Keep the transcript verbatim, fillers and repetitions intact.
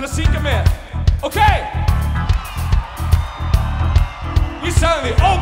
classique mer. Ok. Insanity.